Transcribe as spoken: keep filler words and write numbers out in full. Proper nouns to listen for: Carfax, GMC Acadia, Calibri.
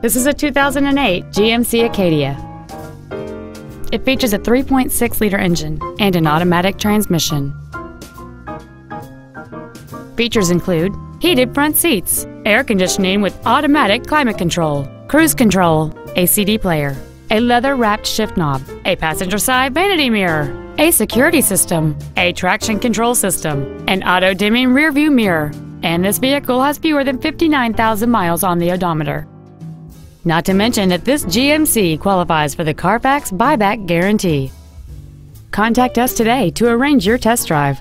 This is a two thousand eight G M C Acadia. It features a three point six liter engine and an automatic transmission. Features include heated front seats, air conditioning with automatic climate control, cruise control, a C D player, a leather-wrapped shift knob, a passenger side vanity mirror, a security system, a traction control system, an auto-dimming rearview mirror, and this vehicle has fewer than fifty-nine thousand miles on the odometer. Not to mention that this G M C qualifies for the Carfax buyback guarantee. Contact us today to arrange your test drive.